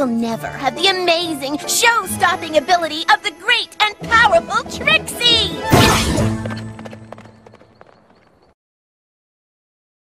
will never have the amazing, show-stopping ability of the great and powerful Trixie!